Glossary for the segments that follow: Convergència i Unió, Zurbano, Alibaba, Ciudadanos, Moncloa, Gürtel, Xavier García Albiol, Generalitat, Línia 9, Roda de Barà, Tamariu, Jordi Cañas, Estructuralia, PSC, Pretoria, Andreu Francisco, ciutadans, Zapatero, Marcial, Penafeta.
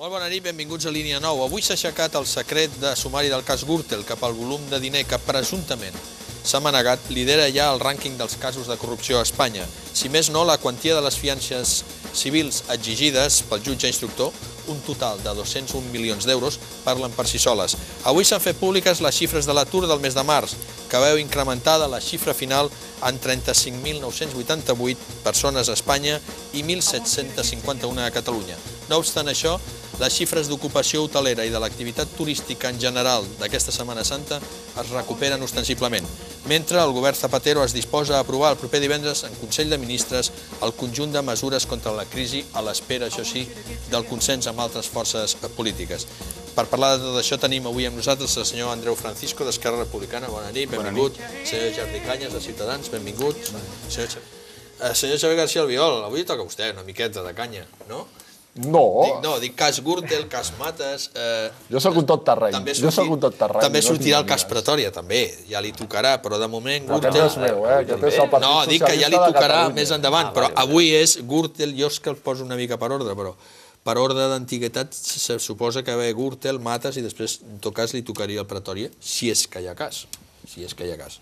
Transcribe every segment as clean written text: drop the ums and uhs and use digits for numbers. Molt bona nit, benvinguts a Línia 9. Avui s'ha aixecat el secret de sumari del cas Gürtel cap al volum de diner que presumptament s'ha manegat lidera ja el rànquing dels casos de corrupció a Espanya. Si més no, la quantia de les fiances civils exigides pel jutge instructor, un total de 201 milions d'euros, parlen per si soles. Avui s'han fet públiques les xifres de l'atur del mes de març, que veu incrementada la xifra final en 35.988 persones a Espanya i 1.751 a Catalunya. No obstant això, les xifres d'ocupació hotelera i de l'activitat turística en general d'aquesta Setmana Santa es recuperen ostensiblement, mentre el govern Zapatero es disposa a aprovar el proper divendres en Consell de Ministres el conjunt de mesures contra la crisi a l'espera, això sí, del consens amb altres forces polítiques. Per parlar de tot això tenim avui amb nosaltres el senyor Andreu Francisco d'Esquerra Republicana. Bona nit, benvingut. Senyor Jordi Cañas de Ciutadans, benvingut. Senyor Xavier García Albiol, avui toca a vostè una miqueta de canya, no? No. No, dic cas Gürtel, cas Matas... Jo sóc un tot terreny. També sortirà el cas Pretoria, també. Ja li tocarà, però de moment Gürtel... No, dic que ja li tocarà més endavant, però avui és Gürtel, jo és que el poso una mica per ordre, però per ordre d'antiguitat se suposa que ve Gürtel, Matas i després, en tot cas, li tocaria el Pretoria, si és que hi ha cas. Si és que hi ha cas.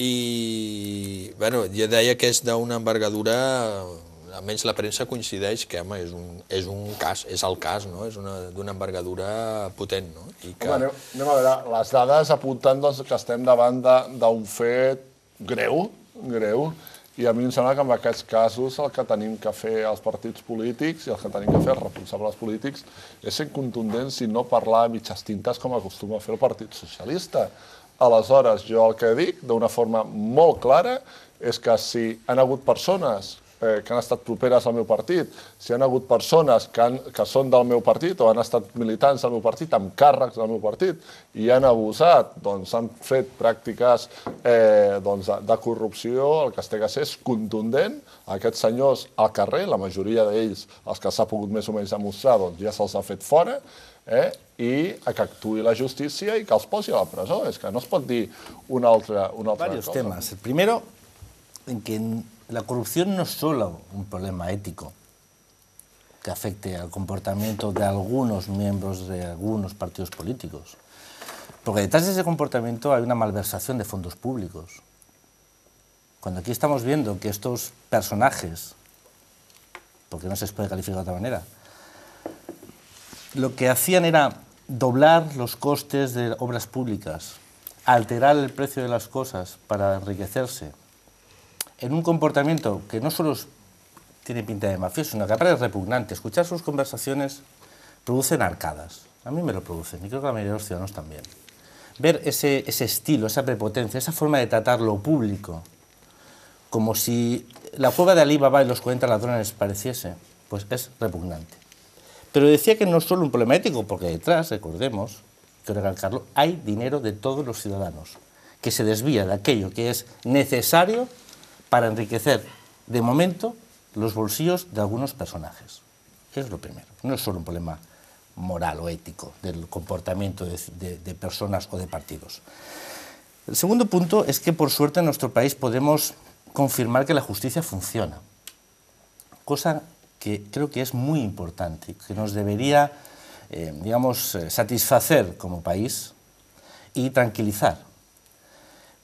I, bueno, ja deia que és d'una envergadura... Almenys la premsa coincideix que és un cas, és el cas, és d'una envergadura potent. Anem a veure, les dades apunten que estem davant d'un fet greu, i a mi em sembla que en aquests casos el que tenim que fer els partits polítics i el que tenim que fer els responsables polítics és ser contundents i no parlar a mitges tintes com acostuma a fer el Partit Socialista. Aleshores, jo el que dic d'una forma molt clara és que si han hagut persones que han estat properes al meu partit, si han hagut persones que són del meu partit o han estat militants del meu partit, amb càrrecs del meu partit, i han abusat, doncs han fet pràctiques de corrupció, el que es té que ser és contundent. Aquests senyors al carrer, la majoria d'ells, els que s'ha pogut més o menys demostrar, doncs ja se'ls ha fet fora, i que actuï la justícia i que els posi a la presó. És que no es pot dir una altra cosa. Varios temas. El primero, en que la corrupción no es solo un problema ético que afecte al comportamiento de algunos miembros de algunos partidos políticos, porque detrás de ese comportamiento hay una malversación de fondos públicos. Cuando aquí estamos viendo que estos personajes, porque no se les puede calificar de otra manera, lo que hacían era doblar los costes de obras públicas, alterar el precio de las cosas para enriquecerse, en un comportamiento que no solo tiene pinta de mafioso, sino que aparte es repugnante. Escuchar sus conversaciones producen arcadas. A mí me lo producen, y creo que a la mayoría de los ciudadanos también. Ver ese estilo, esa prepotencia, esa forma de tratar lo público, como si la cueva de Alibaba y los 40 ladrones pareciese, pues es repugnante. Pero decía que no es solo un problema ético, porque detrás, recordemos, quiero recalcarlo, hay dinero de todos los ciudadanos, que se desvía de aquello que es necesario para enriquecer, de momento, los bolsillos de algunos personajes. Es lo primero. No es solo un problema moral o ético del comportamiento de personas o de partidos. El segundo punto es que, por suerte, en nuestro país podemos confirmar que la justicia funciona. Cosa que creo que es muy importante, que nos debería, satisfacer como país y tranquilizar.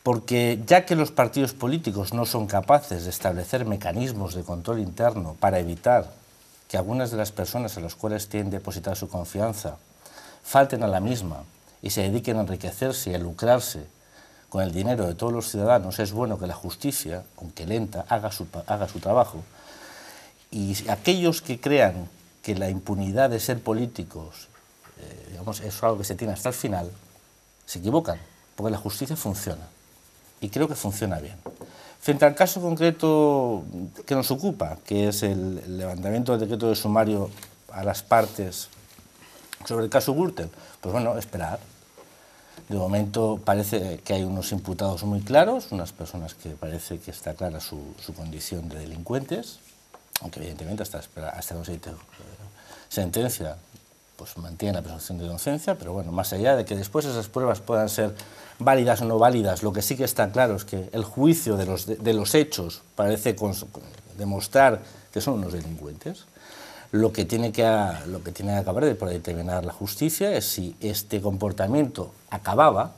Porque ya que los partidos políticos no son capaces de establecer mecanismos de control interno para evitar que algunas de las personas en las cuales tienen depositada su confianza falten a la misma y se dediquen a enriquecerse y a lucrarse con el dinero de todos los ciudadanos, es bueno que la justicia, aunque lenta, haga su trabajo. Y aquellos que crean que la impunidad de ser políticos es algo que se tiene hasta el final, se equivocan, porque la justicia funciona. Y creo que funciona bien. Frente al caso concreto que nos ocupa, que es el levantamiento del decreto de sumario a las partes sobre el caso Gürtel, pues bueno, esperar. De momento parece que hay unos imputados muy claros, unas personas que parece que está clara su condición de delincuentes, aunque evidentemente hasta no se dicte sentencia, pues mantiene la presunción de inocencia, pero bueno, más allá de que después esas pruebas puedan ser válidas o no válidas, lo que sí que está claro es que el juicio de los hechos parece demostrar que son unos delincuentes. Lo que tiene que acabar de determinar la justicia es si este comportamiento acababa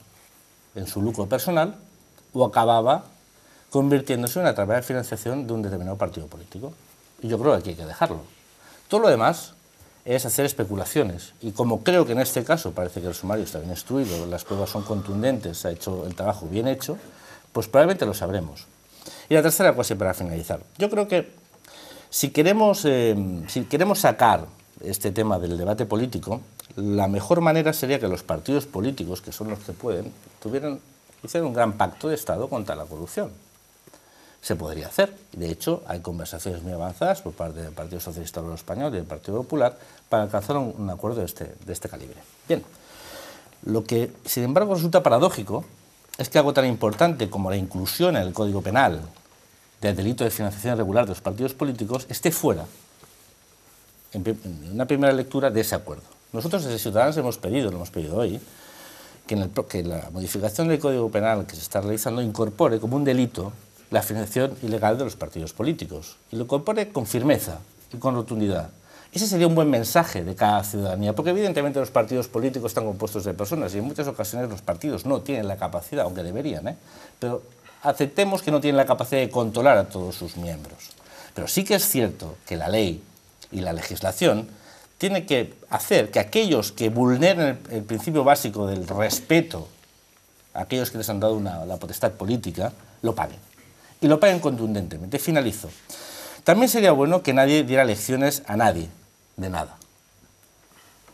en su lucro personal o acababa convirtiéndose en una través de financiación de un determinado partido político. Y yo creo que aquí hay que dejarlo. Todo lo demás es hacer especulaciones. Y como creo que en este caso parece que el sumario está bien instruido, las pruebas son contundentes, se ha hecho el trabajo bien hecho, pues probablemente lo sabremos. Y la tercera cosa para finalizar. Yo creo que Si queremos sacar este tema del debate político, la mejor manera sería que los partidos políticos, que son los que pueden, hicieran un gran pacto de Estado contra la corrupción. Se podría hacer. De hecho, hay conversaciones muy avanzadas por parte del Partido Socialista Obrero Español y del Partido Popular para alcanzar un acuerdo de este calibre. Bien, lo que, sin embargo, resulta paradójico es que algo tan importante como la inclusión en el Código Penal del delito de financiación irregular de los partidos políticos esté fuera, en una primera lectura, de ese acuerdo. Nosotros desde Ciudadanos lo hemos pedido hoy, que la modificación del Código Penal que se está realizando incorpore como un delito la financiación ilegal de los partidos políticos, y lo incorpore con firmeza y con rotundidad. Ese sería un buen mensaje de cada ciudadanía, porque evidentemente los partidos políticos están compuestos de personas, y en muchas ocasiones los partidos no tienen la capacidad, aunque deberían, pero aceptemos que no tienen la capacidad de controlar a todos sus miembros. Pero sí que es cierto que la ley y la legislación tienen que hacer que aquellos que vulneren el principio básico del respeto a aquellos que les han dado la potestad política, lo paguen. Y lo paguen contundentemente. Finalizo. También sería bueno que nadie diera lecciones a nadie de nada.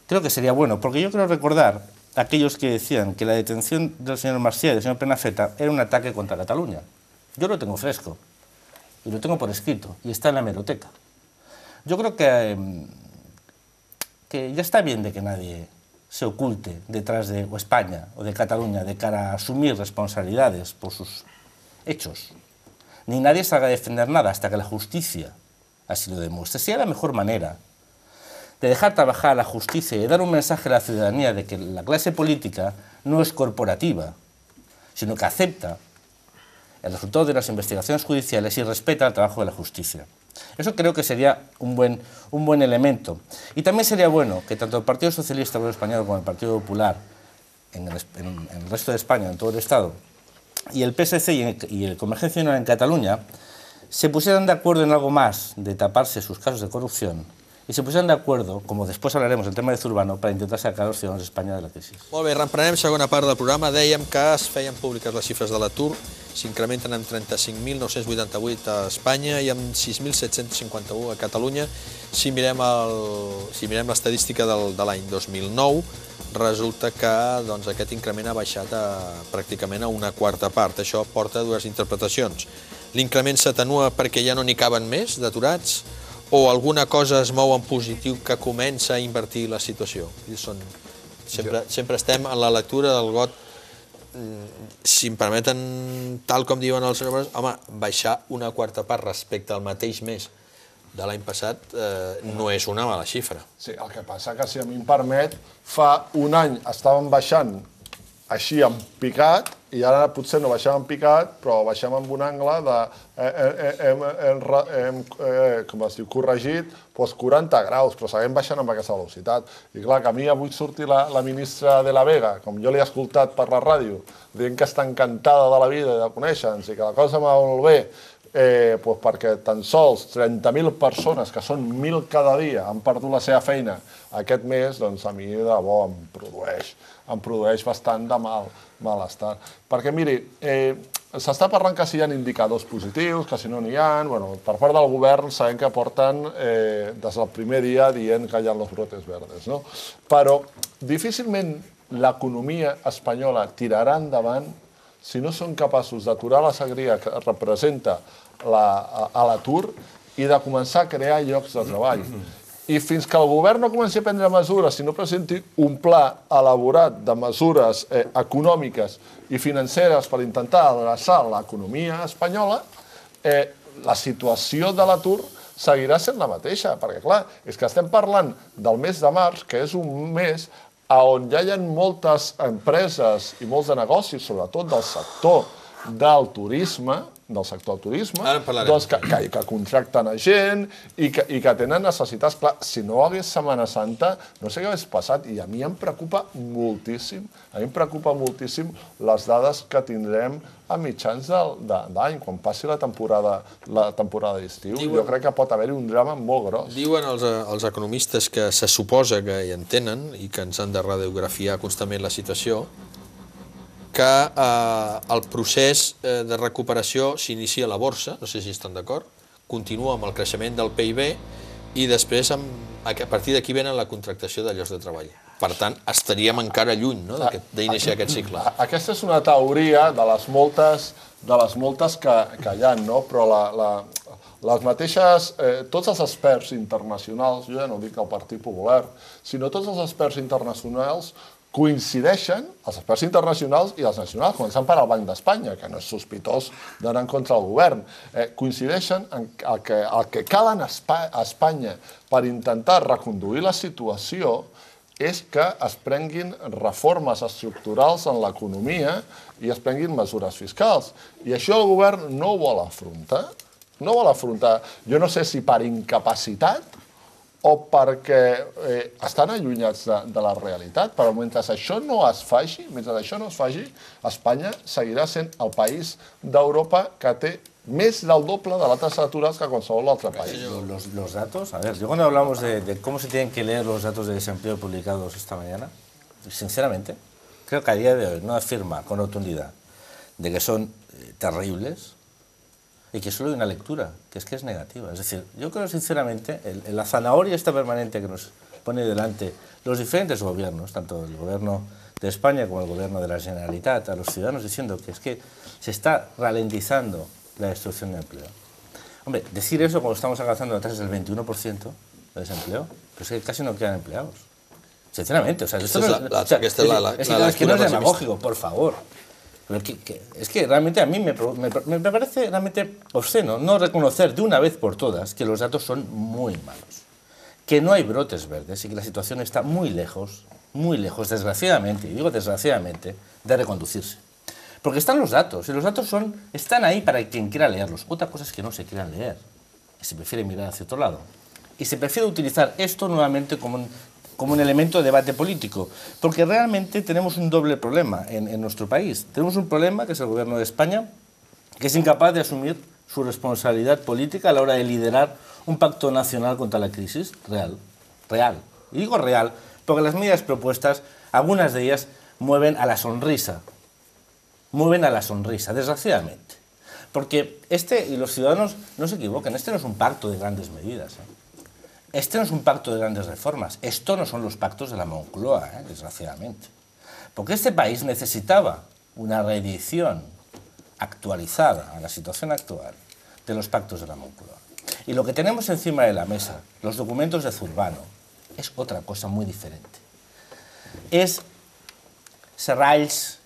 Creo que sería bueno, porque yo creo recordar aquellos que decían que la detención del señor Marcial y del señor Penafeta era un ataque contra Cataluña. Yo lo tengo fresco, y lo tengo por escrito, y está en la hemeroteca. Yo creo que ya está bien de que nadie se oculte detrás de España o de Cataluña de cara a asumir responsabilidades por sus hechos. Ni nadie salga a defender nada hasta que la justicia así lo demuestre. Sería la mejor manera de dejar trabajar a la justicia y de dar un mensaje a la ciudadanía de que la clase política no es corporativa, sino que acepta el resultado de las investigaciones judiciales y respeta el trabajo de la justicia. Eso creo que sería un buen elemento. Y también sería bueno que tanto el Partido Socialista Obrero Español como el Partido Popular, en el resto de España, en todo el Estado, y el PSC y el Convergència i Unió en Cataluña, se pusieran de acuerdo en algo más de taparse sus casos de corrupción i se posen d'acord, com després hablarem del tema de Zurbano, per intentar sacar els ciutadans d'Espanya de la crisi. Molt bé, reemprenem segona part del programa. Dèiem que es feien públiques les xifres de l'atur, s'incrementen en 35.988 a Espanya i en 6.751 a Catalunya. Si mirem l'estadística de l'any 2009, resulta que aquest increment ha baixat pràcticament a una quarta part. Això porta a dues interpretacions. L'increment s'atenua perquè ja no n'hi caben més d'aturats, o alguna cosa es mou en positiu que comença a invertir la situació? Sempre estem en la lectura del got, si em permeten, tal com diuen els senyors, home, baixar una quarta part respecte al mateix mes de l'any passat no és una mala xifra. Sí, el que passa que, si a mi em permet, fa un any estàvem baixant així en picat, i ara potser no baixem en picat, però baixem en un angle de... com es diu, corregit, doncs 40 graus, però seguim baixant amb aquesta velocitat. I clar, que a mi avui surti la ministra de la Vega, com jo l'he escoltat per la ràdio, dient que està encantada de la vida i de conèixer-nos, i que la cosa va molt bé, perquè tan sols 30.000 persones, que són 1.000 cada dia, han perdut la seva feina aquest mes, doncs a mi de debò em produeix bastant de malestar. Perquè, miri, s'està parlant que si hi ha indicadors positius, que si no n'hi ha... Per part del govern sabem que porten des del primer dia dient que hi ha els brotes verdes, no? Però difícilment l'economia espanyola tirarà endavant si no són capaços d'aturar la sagria que representa l'atur i de començar a crear llocs de treball. I fins que el govern no comenci a prendre mesures, si no presenti un pla elaborat de mesures econòmiques i financeres per intentar adreçar l'economia espanyola, la situació de l'atur seguirà sent la mateixa. Perquè, clar, és que estem parlant del mes de març, que és un mes on ja hi ha moltes empreses i molts de negocis, sobretot del sector del turisme, del sector del turisme, dels que contracten a gent i que tenen necessitats. Clar, si no hagués Setmana Santa, no sé què hagués passat, i a mi em preocupa moltíssim, les dades que tindrem a mitjans d'any, quan passi la temporada d'estiu. Jo crec que pot haver-hi un drama molt gros. Diuen els economistes que se suposa que hi entenen i que ens han de radiografiar constantment la situació, que el procés de recuperació s'inicia a la borsa, no sé si estan d'acord, continua amb el creixement del PIB i després a partir d'aquí venen la contractació de llocs de treball. Per tant, estaríem encara lluny d'iniciar aquest cicle. Aquesta és una teoria de les moltes que hi ha, però les mateixes... Tots els experts internacionals, jo ja no dic el Partit Popular, sinó tots els experts internacionals coincideixen, els experts internacionals i els nacionals, començant per al Banc d'Espanya, que no és sospitós d'anar en contra del govern, coincideixen en el que cal a Espanya per intentar reconduir la situació és que es prenguin reformes estructurals en l'economia i es prenguin mesures fiscals. I això el govern no ho vol afrontar. No ho vol afrontar. Jo no sé si per incapacitat o perquè estan allunyats de la realitat, però mentre això no es faci, Espanya seguirà sent el país d'Europa que té més del doble de la tasa de aturats que qualsevol altre país. Los datos, a ver, yo cuando hablamos de cómo se tienen que leer los datos de desempleo publicados esta mañana, sinceramente, creo que a día de hoy no afirma con rotundidad de que son terribles y que solo hay una lectura, que es negativa. Es decir, yo creo sinceramente, la zanahoria esta permanente que nos pone delante los diferentes gobiernos, tanto el gobierno de España como el gobierno de la Generalitat, a los ciudadanos diciendo que es que se está ralentizando la destrucción de empleo. Hombre, decir eso cuando estamos alcanzando atrás del 21% de desempleo, pues es que casi no quedan empleados. Sinceramente, o sea, esto es que no es demagógico, por favor. Pero es que realmente a mí me parece realmente obsceno no reconocer de una vez por todas que los datos son muy malos, que no hay brotes verdes y que la situación está muy lejos, desgraciadamente, y digo desgraciadamente, de reconducirse. Porque están los datos, y los datos están ahí para quien quiera leerlos. Otra cosa es que no se quieran leer, y se prefiere mirar hacia otro lado. Y se prefiere utilizar esto nuevamente como un elemento de debate político, porque realmente tenemos un doble problema en nuestro país. Tenemos un problema, que es el gobierno de España, que es incapaz de asumir su responsabilidad política a la hora de liderar un pacto nacional contra la crisis real. Y digo real, porque las medidas propuestas, algunas de ellas, mueven a la sonrisa. Desgraciadamente. Porque y los ciudadanos no se equivoquen, este no es un pacto de grandes medidas, Este no es un pacto de grandes reformas, esto no son los pactos de la Moncloa, desgraciadamente. Porque este país necesitaba una reedición actualizada a la situación actual de los pactos de la Moncloa. Y lo que tenemos encima de la mesa, los documentos de Zurbano, es otra cosa muy diferente. Es serralls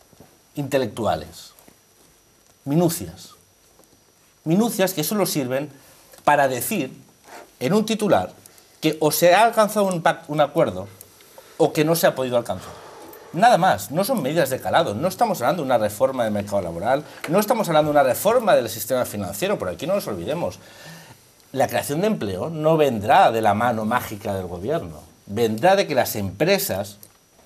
intelectuales, minucias que solo sirven para decir en un titular que o se ha alcanzado un acuerdo o que no se ha podido alcanzar. Nada más, no son medidas de calado, no estamos hablando de una reforma del mercado laboral, no estamos hablando de una reforma del sistema financiero, por aquí no nos olvidemos. La creación de empleo no vendrá de la mano mágica del gobierno, vendrá de que las empresas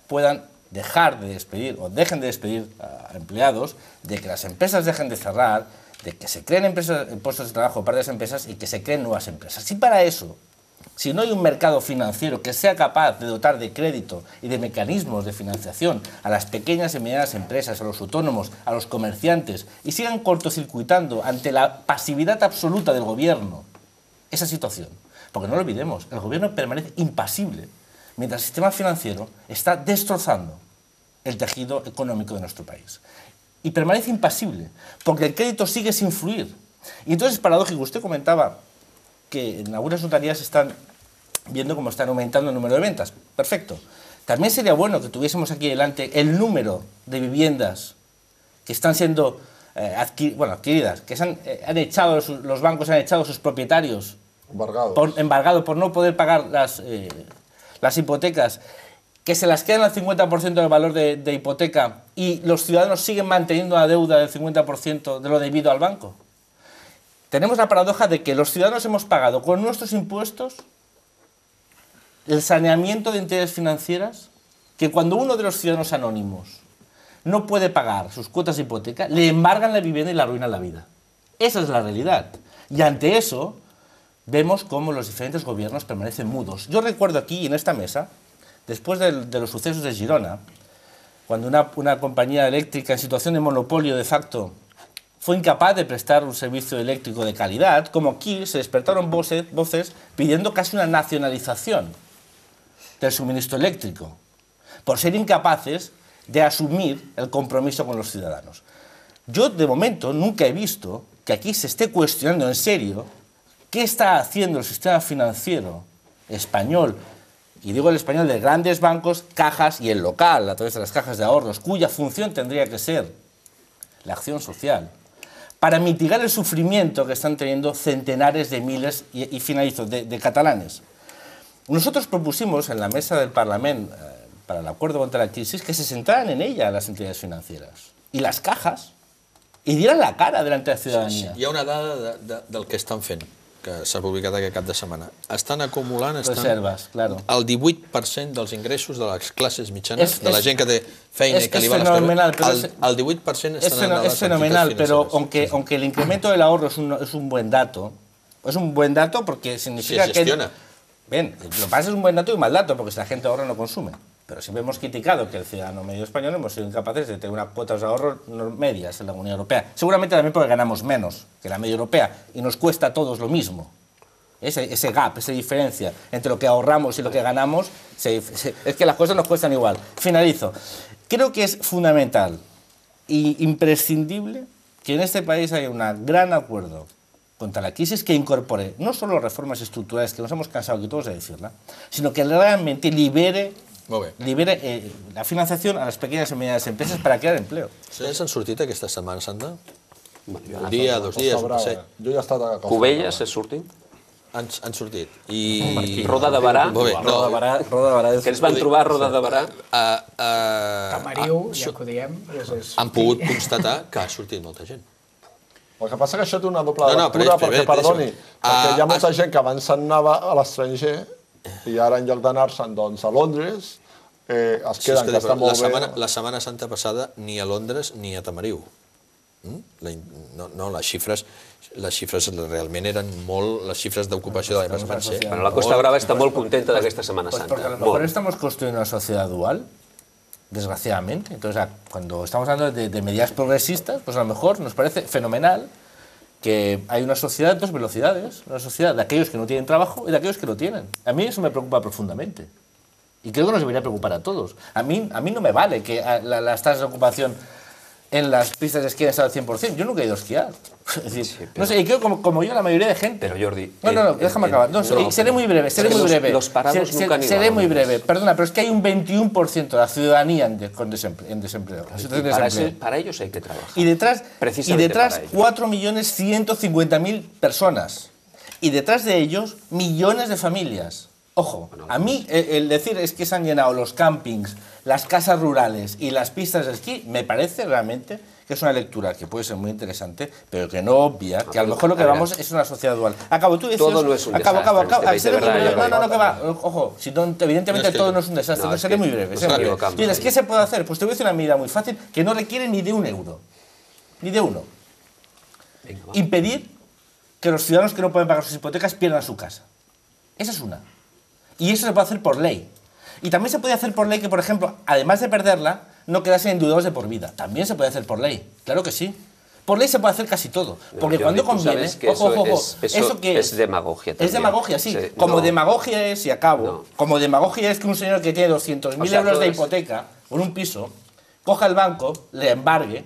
puedan dejar de despedir o dejen de despedir a empleados, de que las empresas dejen de cerrar, de que se creen puestos de trabajo para las empresas y que se creen nuevas empresas. Y para eso, si no hay un mercado financiero que sea capaz de dotar de crédito y de mecanismos de financiación a las pequeñas y medianas empresas, a los autónomos, a los comerciantes, y sigan cortocircuitando ante la pasividad absoluta del gobierno esa situación, porque no lo olvidemos, el gobierno permanece impasible mientras el sistema financiero está destrozando el tejido económico de nuestro país. Y permanece impasible, porque el crédito sigue sin fluir. Y entonces es paradójico, usted comentaba que en algunas notarías están viendo cómo están aumentando el número de ventas. Perfecto. También sería bueno que tuviésemos aquí delante el número de viviendas que están siendo adquiridas, que han echado, los bancos han echado a sus propietarios embargados por no poder pagar las hipotecas, que se las quedan al 50% del valor de hipoteca y los ciudadanos siguen manteniendo la deuda del 50% de lo debido al banco. Tenemos la paradoja de que los ciudadanos hemos pagado con nuestros impuestos el saneamiento de entidades financieras, que cuando uno de los ciudadanos anónimos no puede pagar sus cuotas de hipoteca, le embargan la vivienda y le arruinan la vida. Esa es la realidad. Y ante eso vemos cómo los diferentes gobiernos permanecen mudos. Yo recuerdo aquí, en esta mesa, después de los sucesos de Girona, cuando una compañía eléctrica en situación de monopolio de facto fue incapaz de prestar un servicio eléctrico de calidad, como aquí se despertaron voces pidiendo casi una nacionalización del suministro eléctrico, por ser incapaces de asumir el compromiso con los ciudadanos. Yo, de momento, nunca he visto que aquí se esté cuestionando en serio qué está haciendo el sistema financiero español, y digo el español de grandes bancos, cajas y el local, a través de las cajas de ahorros, cuya función tendría que ser la acción social, para mitigar el sufrimiento que están teniendo centenares de miles, y finalizo, de catalanes. Nosotros propusimos en la mesa del Parlamento para el acuerdo contra la crisis que se sentaran en ella las entidades financieras y las cajas y dieran la cara delante de la ciudadanía. Hi ha una dada del que estan fent, que s'ha publicat aquest cap de setmana. Estan acumulant el 18% dels ingressos de les classes mitjanes, de la gent que té feina i que li va a les coses. El 18% estan en dades. És fenomenal, però aunque el incremento del ahorro es un buen dato, es un buen dato porque significa que... Se gestiona. Bien, lo que pasa es un buen dato y un mal dato, porque si la gente ahorra no consume. Pero siempre hemos criticado que el ciudadano medio español hemos sido incapaces de tener unas cuotas de ahorro medias en la Unión Europea. Seguramente también porque ganamos menos que la media europea y nos cuesta a todos lo mismo. Ese gap, esa diferencia entre lo que ahorramos y lo que ganamos, es que las cosas nos cuestan igual. Finalizo. Creo que es fundamental e imprescindible que en este país haya un gran acuerdo contra la crisis que incorpore no solo reformas estructurales, que nos hemos cansado aquí todos de decirla, sino que realmente libere la financiación a les pequeñas y medianas empreses para crear empleo. S'han sortit aquesta Setmana Santa? Un dia, dos dies, no sé. Covelles s'ha sortit? Han sortit. Roda de Barà. Que ens van trobar a Roda de Barà. Camariu, ja que ho diem. Han pogut constatar que ha sortit molta gent. El que passa que això té una doble lectura, perquè, perdoni, perquè hi ha molta gent que abans s'anava a l'estranger i ara, en lloc d'anar-se'n a Londres, es queden, que està molt bé. La Setmana Santa passada ni a Londres ni a Tamariu. No, les xifres realment eren molt... Les xifres d'ocupació de l'any passat van ser... La Costa Brava està molt contenta d'aquesta Setmana Santa. Porque a lo mejor estamos construyendo una sociedad dual, desgraciadamente. Entonces, cuando estamos hablando de medidas progresistas, pues a lo mejor nos parece fenomenal que hay una sociedad de dos velocidades, una sociedad de aquellos que no tienen trabajo y de aquellos que lo tienen. A mí eso me preocupa profundamente. Y creo que nos debería preocupar a todos. A mí no me vale que las tasas de ocupación en las pistas de esquí han estado al 100%. Yo nunca he ido a esquiar. Es decir, sí, no sé, y creo como yo la mayoría de gente. Pero Jordi... No, déjame acabar. No, seré muy breve, seré muy breve. Los parados nunca han ido. Seré muy breve. Perdona, pero es que hay un 21% de la ciudadanía en desempleo. Para ellos hay que trabajar. Y detrás 4.150.000 personas. Y detrás de ellos, millones de familias. Ojo, a mí el decir es que se han llenado los campings, las casas rurales y las pistas de esquí, me parece realmente que es una lectura que puede ser muy interesante, pero que no obvia, que a lo mejor lo que vamos es una sociedad dual. Acabo, tú decías... Todo no es un desastre. No, que va, ojo, evidentemente todo no es un desastre, no seré muy breve. Dices, ¿qué se puede hacer? Pues te voy a decir una medida muy fácil que no requiere ni de €1, ni de uno. Impedir que los ciudadanos que no pueden pagar sus hipotecas pierdan su casa. Esa es una. Y eso se puede hacer por ley. Y también se puede hacer por ley que, por ejemplo, además de perderla, no quedasen endeudados de por vida. También se puede hacer por ley. Claro que sí. Por ley se puede hacer casi todo. Porque cuando conviene... Eso es demagogia también. Es demagogia, sí. Demagogia es, y acabo, como demagogia es que un señor que tiene 200.000 euros de hipoteca por un piso, coja el banco, le embargue,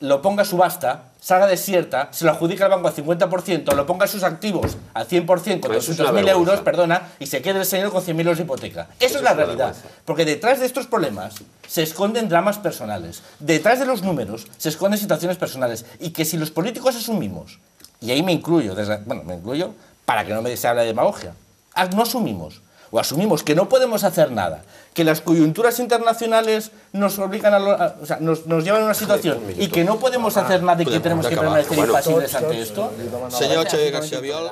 lo ponga a subasta, salga desierta, se lo adjudica al banco al 50%, lo ponga sus activos al 100% con 200.000 euros, perdona, y se quede el señor con 100.000 euros de hipoteca. Eso es la realidad, porque detrás de estos problemas se esconden dramas personales, detrás de los números se esconden situaciones personales, y que si los políticos asumimos, y ahí me incluyo, para que no se hable de demagogia, no asumimos o asumimos que no podemos hacer nada, que las coyunturas internacionales nos obligan a nos llevan a una situación y que no podemos hacer nada y que tenemos que permanecer impasibles ante esto. Señor Xavier García Albiol.